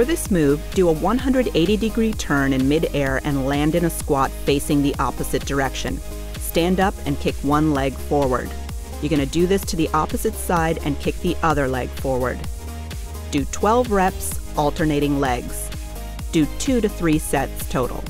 For this move, do a 180-degree turn in mid-air and land in a squat facing the opposite direction. Stand up and kick one leg forward. You're going to do this to the opposite side and kick the other leg forward. Do 12 reps, alternating legs. Do 2 to 3 sets total.